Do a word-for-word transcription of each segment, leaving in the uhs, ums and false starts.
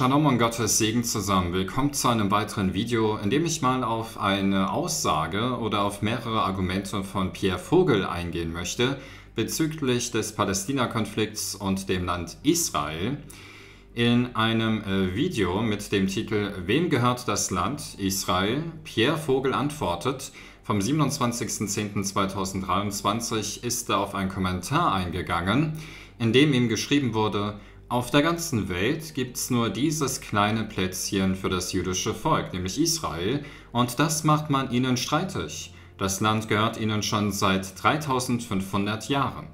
Shalom und Gottes Segen zusammen. Willkommen zu einem weiteren Video, in dem ich mal auf eine Aussage oder auf mehrere Argumente von Pierre Vogel eingehen möchte bezüglich des Palästina-Konflikts und dem Land Israel. In einem Video mit dem Titel "Wem gehört das Land Israel? Pierre Vogel antwortet" vom siebenundzwanzigsten zehnten zweitausenddreiundzwanzig ist er auf einen Kommentar eingegangen, in dem ihm geschrieben wurde: Auf der ganzen Welt gibt's nur dieses kleine Plätzchen für das jüdische Volk, nämlich Israel, und das macht man ihnen streitig. Das Land gehört ihnen schon seit dreitausendfünfhundert Jahren.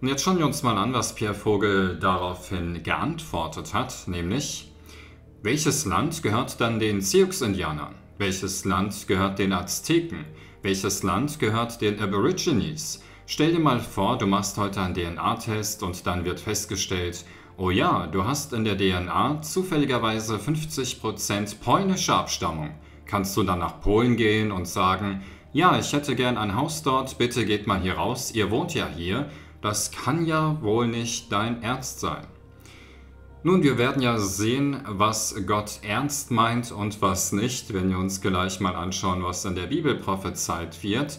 Und jetzt schauen wir uns mal an, was Pierre Vogel daraufhin geantwortet hat, nämlich: Welches Land gehört dann den Sioux-Indianern? Welches Land gehört den Azteken? Welches Land gehört den Aborigines? Stell dir mal vor, du machst heute einen D N A-Test und dann wird festgestellt, oh ja, du hast in der D N A zufälligerweise fünfzig Prozent polnische Abstammung. Kannst du dann nach Polen gehen und sagen, ja, ich hätte gern ein Haus dort, bitte geht mal hier raus, ihr wohnt ja hier, das kann ja wohl nicht dein Ernst sein. Nun, wir werden ja sehen, was Gott ernst meint und was nicht, wenn wir uns gleich mal anschauen, was in der Bibel prophezeit wird.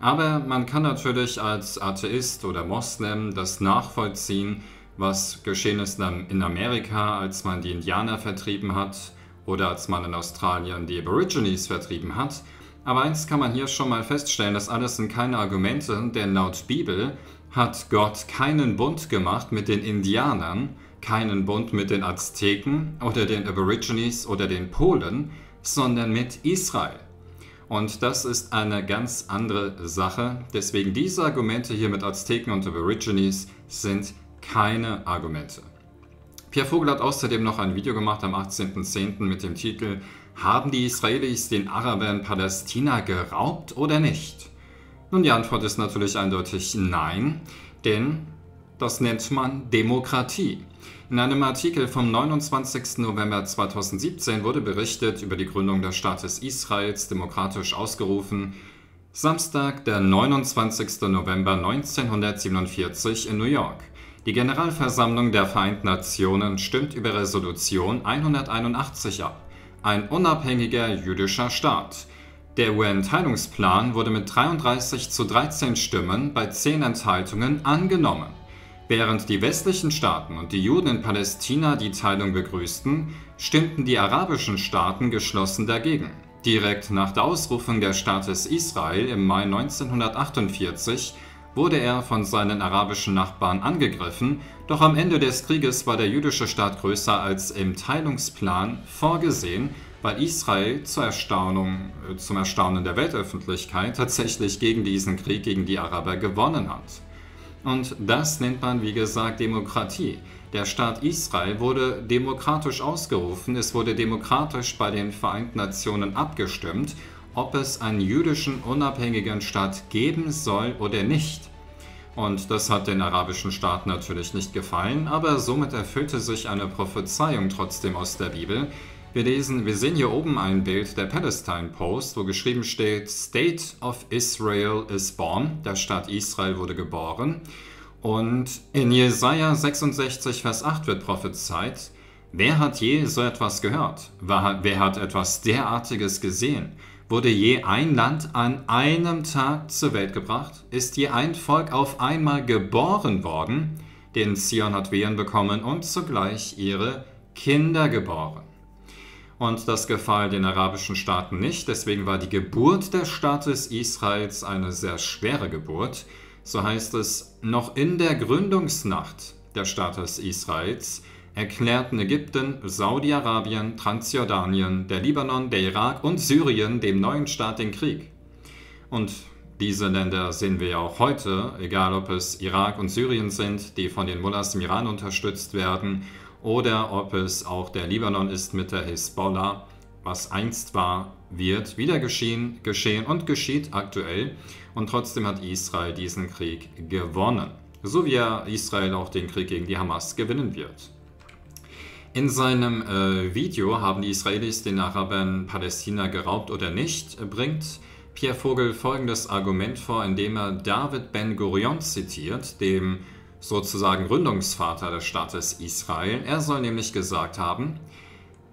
Aber man kann natürlich als Atheist oder Moslem das nachvollziehen, was geschehen ist in Amerika, als man die Indianer vertrieben hat oder als man in Australien die Aborigines vertrieben hat. Aber eins kann man hier schon mal feststellen, das alles sind keine Argumente, denn laut Bibel hat Gott keinen Bund gemacht mit den Indianern, keinen Bund mit den Azteken oder den Aborigines oder den Polen, sondern mit Israel. Und das ist eine ganz andere Sache. Deswegen diese Argumente hier mit Azteken und Aborigines sind keine Argumente. Pierre Vogel hat außerdem noch ein Video gemacht am achtzehnten zehnten mit dem Titel "Haben die Israelis den Arabern Palästina geraubt oder nicht?" Nun, die Antwort ist natürlich eindeutig nein, denn das nennt man Demokratie. In einem Artikel vom neunundzwanzigsten November zweitausendsiebzehn wurde berichtet über die Gründung des Staates Israels, demokratisch ausgerufen, Samstag, der neunundzwanzigsten November neunzehnhundertsiebenundvierzig in New York. Die Generalversammlung der Vereinten Nationen stimmt über Resolution hunderteinundachtzig ab. Ein unabhängiger jüdischer Staat. Der U N-Teilungsplan wurde mit dreiunddreißig zu dreizehn Stimmen bei zehn Enthaltungen angenommen. Während die westlichen Staaten und die Juden in Palästina die Teilung begrüßten, stimmten die arabischen Staaten geschlossen dagegen. Direkt nach der Ausrufung des Staates Israel im Mai neunzehnhundertachtundvierzig wurde er von seinen arabischen Nachbarn angegriffen, doch am Ende des Krieges war der jüdische Staat größer als im Teilungsplan vorgesehen, weil Israel zur Erstaunung, zum Erstaunen der Weltöffentlichkeit tatsächlich gegen diesen Krieg gegen die Araber gewonnen hat. Und das nennt man, wie gesagt, Demokratie. Der Staat Israel wurde demokratisch ausgerufen, es wurde demokratisch bei den Vereinten Nationen abgestimmt, ob es einen jüdischen unabhängigen Staat geben soll oder nicht. Und das hat den arabischen Staaten natürlich nicht gefallen, aber somit erfüllte sich eine Prophezeiung trotzdem aus der Bibel. Wir lesen, wir sehen hier oben ein Bild der Palestine Post, wo geschrieben steht, State of Israel is born, der Staat Israel wurde geboren. Und in Jesaja sechsundsechzig, Vers acht wird prophezeit, wer hat je so etwas gehört? Wer hat etwas derartiges gesehen? Wurde je ein Land an einem Tag zur Welt gebracht? Ist je ein Volk auf einmal geboren worden? Denn Zion hat Wehen bekommen und zugleich ihre Kinder geboren. Und das gefiel den arabischen Staaten nicht, deswegen war die Geburt des Staates Israels eine sehr schwere Geburt. So heißt es, noch in der Gründungsnacht des Staates Israels erklärten Ägypten, Saudi-Arabien, Transjordanien, der Libanon, der Irak und Syrien dem neuen Staat den Krieg. Und diese Länder sehen wir ja auch heute, egal ob es Irak und Syrien sind, die von den Mullahs im Iran unterstützt werden, oder ob es auch der Libanon ist mit der Hisbollah, was einst war, wird wieder geschehen, geschehen und geschieht aktuell. Und trotzdem hat Israel diesen Krieg gewonnen, so wie Israel auch den Krieg gegen die Hamas gewinnen wird. In seinem äh, Video "Haben die Israelis den Arabern Palästina geraubt oder nicht?" bringt Pierre Vogel folgendes Argument vor, indem er David Ben-Gurion zitiert, dem sozusagen Gründungsvater des Staates Israel. Er soll nämlich gesagt haben: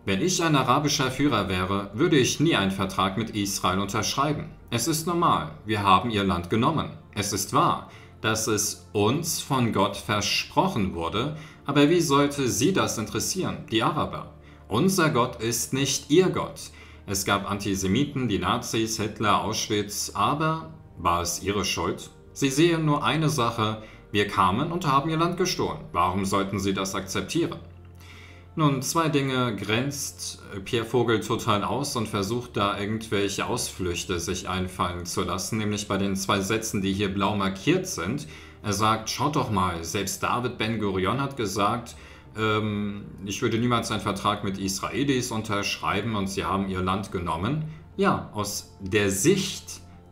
Wenn ich ein arabischer Führer wäre, würde ich nie einen Vertrag mit Israel unterschreiben. Es ist normal, wir haben ihr Land genommen. Es ist wahr, dass es uns von Gott versprochen wurde, aber wie sollte sie das interessieren, die Araber? Unser Gott ist nicht ihr Gott. Es gab Antisemiten, die Nazis, Hitler, Auschwitz, aber war es ihre Schuld? Sie sehen nur eine Sache: Wir kamen und haben ihr Land gestohlen. Warum sollten sie das akzeptieren? Nun, zwei Dinge grenzt Pierre Vogel total aus und versucht da irgendwelche Ausflüchte sich einfallen zu lassen, nämlich bei den zwei Sätzen, die hier blau markiert sind. Er sagt, schaut doch mal, selbst David Ben-Gurion hat gesagt, ähm, ich würde niemals einen Vertrag mit Israelis unterschreiben und sie haben ihr Land genommen. Ja, aus der Sicht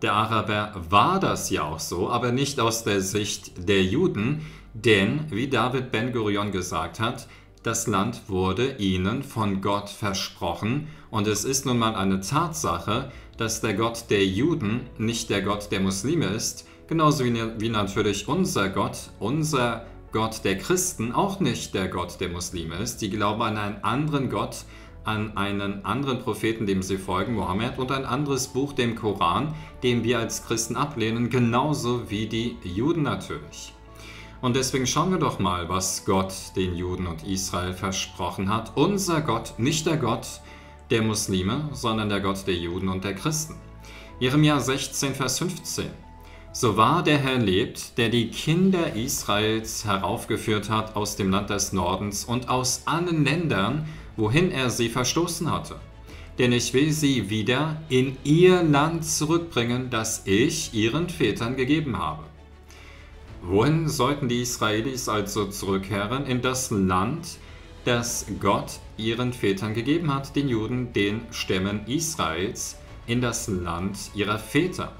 der Araber war das ja auch so, aber nicht aus der Sicht der Juden, denn, wie David Ben-Gurion gesagt hat, das Land wurde ihnen von Gott versprochen und es ist nun mal eine Tatsache, dass der Gott der Juden nicht der Gott der Muslime ist, genauso wie natürlich unser Gott, unser Gott der Christen auch nicht der Gott der Muslime ist. Die glauben an einen anderen Gott, an einen anderen Propheten, dem sie folgen, Mohammed, und ein anderes Buch, dem Koran, den wir als Christen ablehnen, genauso wie die Juden natürlich. Und deswegen schauen wir doch mal, was Gott den Juden und Israel versprochen hat. Unser Gott, nicht der Gott der Muslime, sondern der Gott der Juden und der Christen. Jeremia sechzehn, Vers fünfzehn. So wahr der Herr lebt, der die Kinder Israels heraufgeführt hat aus dem Land des Nordens und aus allen Ländern, wohin er sie verstoßen hatte. Denn ich will sie wieder in ihr Land zurückbringen, das ich ihren Vätern gegeben habe. Wohin sollten die Israelis also zurückkehren? In das Land, das Gott ihren Vätern gegeben hat, den Juden, den Stämmen Israels, in das Land ihrer Väter.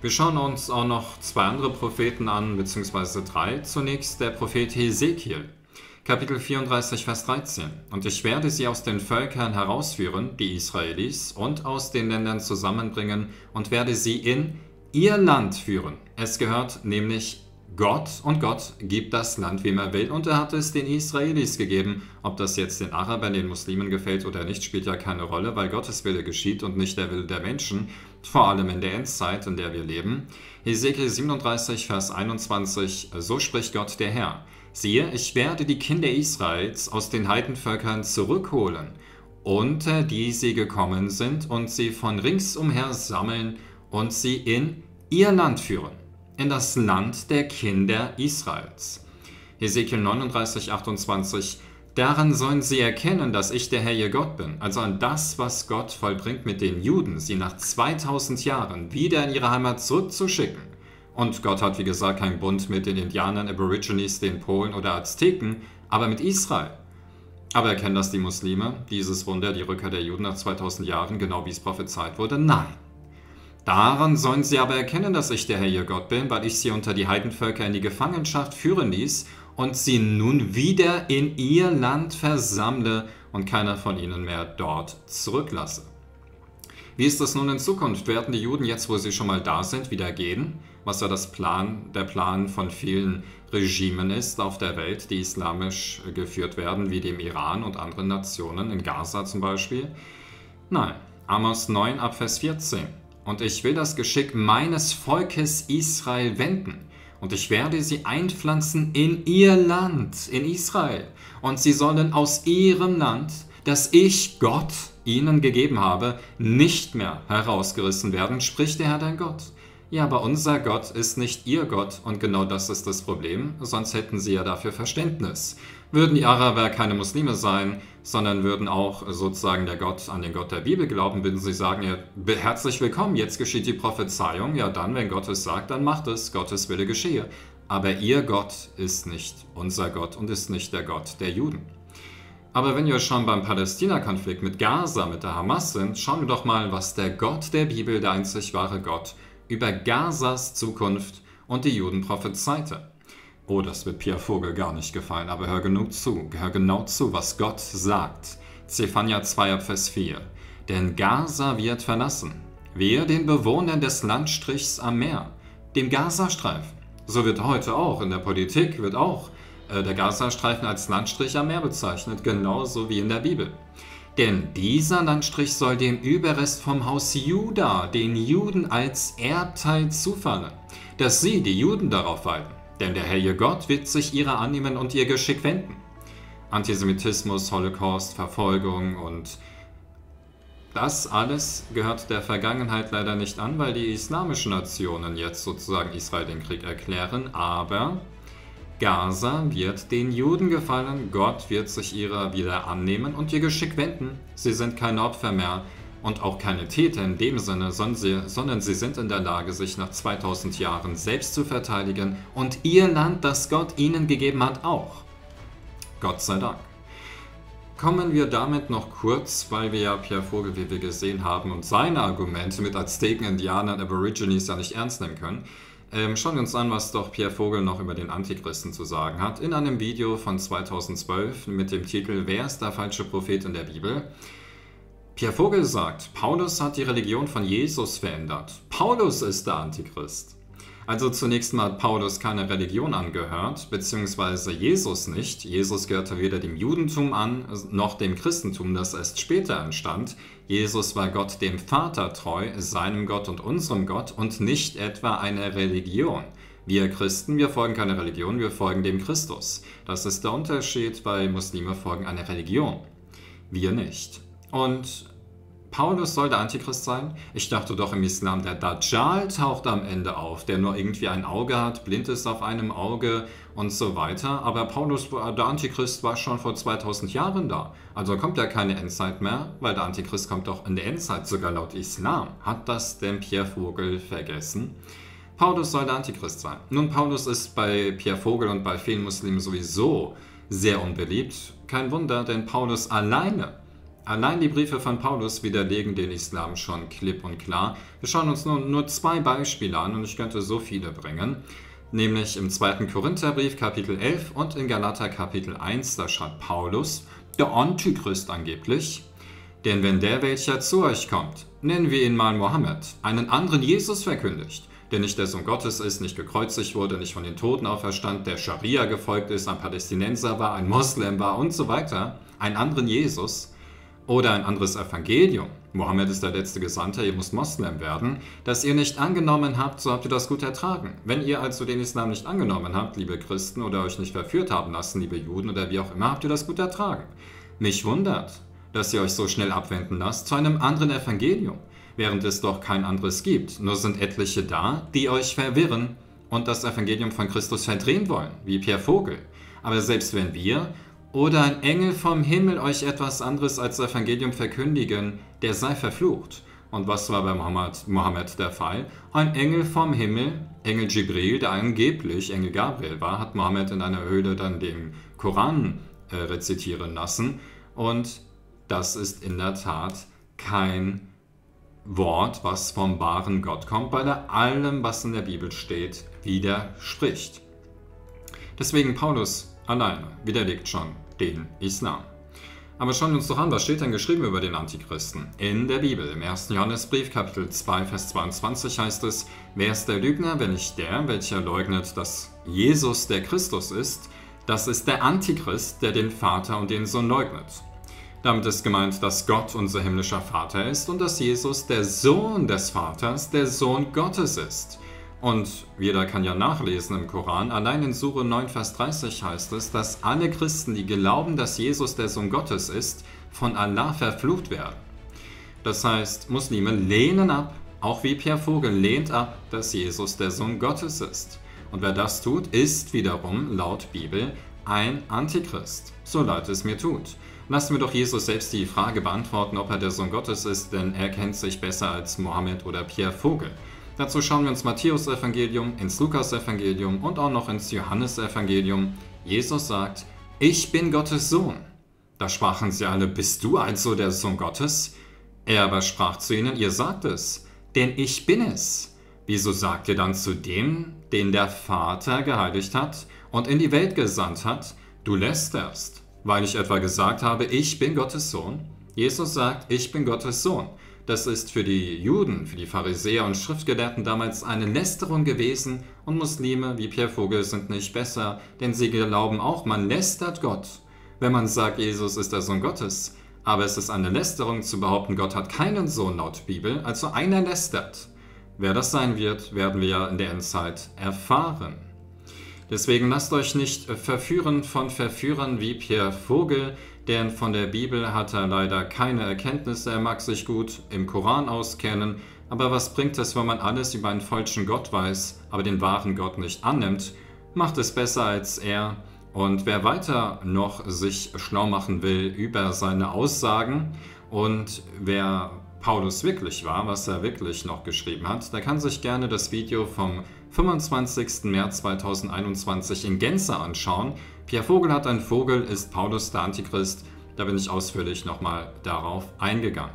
Wir schauen uns auch noch zwei andere Propheten an, beziehungsweise drei. Zunächst der Prophet Hesekiel, Kapitel vierunddreißig, Vers dreizehn. Und ich werde sie aus den Völkern herausführen, die Israelis, und aus den Ländern zusammenbringen und werde sie in ihr Land führen. Es gehört nämlich Gott, und Gott gibt das Land, wem er will, und er hat es den Israelis gegeben. Ob das jetzt den Arabern, den Muslimen gefällt oder nicht, spielt ja keine Rolle, weil Gottes Wille geschieht und nicht der Wille der Menschen, vor allem in der Endzeit, in der wir leben. Hesekiel siebenunddreißig, Vers einundzwanzig, so spricht Gott der Herr. Siehe, ich werde die Kinder Israels aus den Heidenvölkern zurückholen, unter die sie gekommen sind, und sie von ringsumher sammeln und sie in ihr Land führen, in das Land der Kinder Israels. Hesekiel neununddreißig, achtundzwanzig. Daran sollen sie erkennen, dass ich der Herr ihr Gott bin. Also an das, was Gott vollbringt mit den Juden, sie nach zweitausend Jahren wieder in ihre Heimat zurückzuschicken. Und Gott hat, wie gesagt, keinen Bund mit den Indianern, Aborigines, den Polen oder Azteken, aber mit Israel. Aber erkennen das die Muslime, dieses Wunder, die Rückkehr der Juden nach zweitausend Jahren, genau wie es prophezeit wurde? Nein. Daran sollen sie aber erkennen, dass ich der Herr ihr Gott bin, weil ich sie unter die Heidenvölker in die Gefangenschaft führen ließ und sie nun wieder in ihr Land versammle und keiner von ihnen mehr dort zurücklasse. Wie ist das nun in Zukunft? Werden die Juden jetzt, wo sie schon mal da sind, wieder gehen? Was ja das Plan, der Plan von vielen Regimen ist auf der Welt, die islamisch geführt werden, wie dem Iran und anderen Nationen, in Gaza zum Beispiel? Nein, Amos neun, Vers vierzehn. Und ich will das Geschick meines Volkes Israel wenden. Und ich werde sie einpflanzen in ihr Land, in Israel. Und sie sollen aus ihrem Land, das ich Gott ihnen gegeben habe, nicht mehr herausgerissen werden, spricht der Herr dein Gott. Ja, aber unser Gott ist nicht ihr Gott. Und genau das ist das Problem. Sonst hätten sie ja dafür Verständnis. Würden die Araber keine Muslime sein, sondern würden auch sozusagen der Gott, an den Gott der Bibel glauben, würden sie sagen, ja, herzlich willkommen, jetzt geschieht die Prophezeiung, ja dann, wenn Gott es sagt, dann macht es, Gottes Wille geschehe. Aber ihr Gott ist nicht unser Gott und ist nicht der Gott der Juden. Aber wenn wir schon beim Palästina-Konflikt mit Gaza, mit der Hamas sind, schauen wir doch mal, was der Gott der Bibel, der einzig wahre Gott, über Gazas Zukunft und die Juden prophezeite. Oh, das wird Pierre Vogel gar nicht gefallen, aber hör genug zu, hör genau zu, was Gott sagt. Zephania zwei, Vers vier. Denn Gaza wird verlassen, wir den Bewohnern des Landstrichs am Meer, dem Gazastreifen. So wird heute auch in der Politik, wird auch äh, der Gazastreifen als Landstrich am Meer bezeichnet, genauso wie in der Bibel. Denn dieser Landstrich soll dem Überrest vom Haus Juda, den Juden, als Erbteil zufallen, dass sie, die Juden, darauf walten. Denn der Herr ihr Gott wird sich ihrer annehmen und ihr Geschick wenden. Antisemitismus, Holocaust, Verfolgung und das alles gehört der Vergangenheit leider nicht an, weil die islamischen Nationen jetzt sozusagen Israel den Krieg erklären, aber Gaza wird den Juden gefallen, Gott wird sich ihrer wieder annehmen und ihr Geschick wenden. Sie sind keine Opfer mehr und auch keine Täter in dem Sinne, sondern sie, sondern sie sind in der Lage, sich nach zweitausend Jahren selbst zu verteidigen und ihr Land, das Gott ihnen gegeben hat, auch. Gott sei Dank. Kommen wir damit noch kurz, weil wir ja Pierre Vogel, wie wir gesehen haben, und seine Argumente mit Azteken, Indianern, Aborigines ja nicht ernst nehmen können, ähm, schauen wir uns an, was doch Pierre Vogel noch über den Antichristen zu sagen hat. In einem Video von zweitausendzwölf mit dem Titel "Wer ist der falsche Prophet in der Bibel?" Pierre Vogel sagt, Paulus hat die Religion von Jesus verändert. Paulus ist der Antichrist. Also zunächst mal hat Paulus keine Religion angehört, beziehungsweise Jesus nicht. Jesus gehörte weder dem Judentum an, noch dem Christentum, das erst später entstand. Jesus war Gott dem Vater treu, seinem Gott und unserem Gott, und nicht etwa einer Religion. Wir Christen, wir folgen keiner Religion, wir folgen dem Christus. Das ist der Unterschied, weil Muslime folgen einer Religion. Wir nicht. Und Paulus soll der Antichrist sein? Ich dachte doch im Islam, der Dajjal taucht am Ende auf, der nur irgendwie ein Auge hat, blind ist auf einem Auge und so weiter. Aber Paulus, der Antichrist, war schon vor zweitausend Jahren da. Also kommt ja keine Endzeit mehr, weil der Antichrist kommt doch in der Endzeit, sogar laut Islam. Hat das denn Pierre Vogel vergessen? Paulus soll der Antichrist sein. Nun, Paulus ist bei Pierre Vogel und bei vielen Muslimen sowieso sehr unbeliebt. Kein Wunder, denn Paulus alleine Allein die Briefe von Paulus widerlegen den Islam schon klipp und klar. Wir schauen uns nur, nur zwei Beispiele an und ich könnte so viele bringen. Nämlich im zweiten Korintherbrief Kapitel elf und in Galater Kapitel eins, da schreibt Paulus, der Antichrist angeblich, denn wenn der, welcher zu euch kommt, nennen wir ihn mal Mohammed, einen anderen Jesus verkündigt, der nicht der Sohn Gottes ist, nicht gekreuzigt wurde, nicht von den Toten auferstand, der Scharia gefolgt ist, ein Palästinenser war, ein Moslem war und so weiter, einen anderen Jesus, oder ein anderes Evangelium, Mohammed ist der letzte Gesandte, ihr müsst Moslem werden, das ihr nicht angenommen habt, so habt ihr das gut ertragen. Wenn ihr also den Islam nicht angenommen habt, liebe Christen, oder euch nicht verführt haben lassen, liebe Juden, oder wie auch immer, habt ihr das gut ertragen. Mich wundert, dass ihr euch so schnell abwenden lasst zu einem anderen Evangelium, während es doch kein anderes gibt. Nur sind etliche da, die euch verwirren und das Evangelium von Christus verdrehen wollen, wie Pierre Vogel. Aber selbst wenn wir oder ein Engel vom Himmel euch etwas anderes als Evangelium verkündigen, der sei verflucht. Und was war bei Mohammed, Mohammed der Fall? Ein Engel vom Himmel, Engel Jibril, der angeblich Engel Gabriel war, hat Mohammed in einer Höhle dann den Koran äh, rezitieren lassen. Und das ist in der Tat kein Wort, was vom wahren Gott kommt, weil er allem, was in der Bibel steht, widerspricht. Deswegen Paulus alleine widerlegt schon den Islam. Aber schauen wir uns doch an, was steht denn geschrieben über den Antichristen? In der Bibel, im ersten Johannesbrief, Kapitel zwei, Vers zweiundzwanzig heißt es, wer ist der Lügner, wenn nicht der, welcher leugnet, dass Jesus der Christus ist? Das ist der Antichrist, der den Vater und den Sohn leugnet. Damit ist gemeint, dass Gott unser himmlischer Vater ist und dass Jesus der Sohn des Vaters, der Sohn Gottes ist. Und jeder kann ja nachlesen im Koran, allein in Sure neun, Vers dreißig heißt es, dass alle Christen, die glauben, dass Jesus der Sohn Gottes ist, von Allah verflucht werden. Das heißt, Muslime lehnen ab, auch wie Pierre Vogel lehnt ab, dass Jesus der Sohn Gottes ist. Und wer das tut, ist wiederum, laut Bibel, ein Antichrist, so leid es mir tut. Lassen wir doch Jesus selbst die Frage beantworten, ob er der Sohn Gottes ist, denn er kennt sich besser als Mohammed oder Pierre Vogel. Dazu schauen wir ins Matthäus-Evangelium, ins Lukas-Evangelium und auch noch ins Johannes-Evangelium. Jesus sagt, ich bin Gottes Sohn. Da sprachen sie alle, bist du also der Sohn Gottes? Er aber sprach zu ihnen, ihr sagt es, denn ich bin es. Wieso sagt ihr dann zu dem, den der Vater geheiligt hat und in die Welt gesandt hat, du lästerst, weil ich etwa gesagt habe, ich bin Gottes Sohn? Jesus sagt, ich bin Gottes Sohn. Das ist für die Juden, für die Pharisäer und Schriftgelehrten damals eine Lästerung gewesen, und Muslime wie Pierre Vogel sind nicht besser, denn sie glauben auch, man lästert Gott, wenn man sagt, Jesus ist der Sohn Gottes. Aber es ist eine Lästerung zu behaupten, Gott hat keinen Sohn laut Bibel, also einer lästert. Wer das sein wird, werden wir ja in der Endzeit erfahren. Deswegen lasst euch nicht verführen von Verführern wie Pierre Vogel, denn von der Bibel hat er leider keine Erkenntnisse. Er mag sich gut im Koran auskennen, aber was bringt es, wenn man alles über einen falschen Gott weiß, aber den wahren Gott nicht annimmt? Macht es besser als er. Und wer weiter noch sich schlau machen will über seine Aussagen und wer Paulus wirklich war, was er wirklich noch geschrieben hat, der kann sich gerne das Video vom fünfundzwanzigsten März zweitausendeinundzwanzig in Gänze anschauen. Pierre Vogel hat einen Vogel, ist Paulus der Antichrist? Da bin ich ausführlich nochmal darauf eingegangen.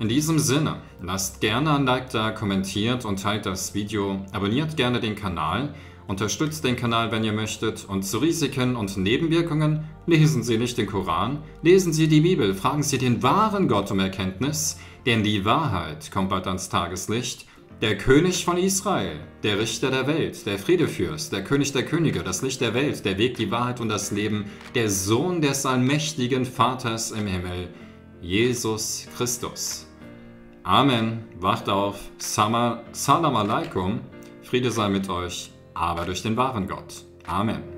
In diesem Sinne, lasst gerne ein Like da, kommentiert und teilt das Video, abonniert gerne den Kanal, unterstützt den Kanal, wenn ihr möchtet, und zu Risiken und Nebenwirkungen lesen Sie nicht den Koran, lesen Sie die Bibel, fragen Sie den wahren Gott um Erkenntnis, denn die Wahrheit kommt bald ans Tageslicht. Der König von Israel, der Richter der Welt, der Friedefürst, der König der Könige, das Licht der Welt, der Weg, die Wahrheit und das Leben, der Sohn des allmächtigen Vaters im Himmel, Jesus Christus. Amen. Wacht auf. Salam alaikum. Friede sei mit euch, aber durch den wahren Gott. Amen.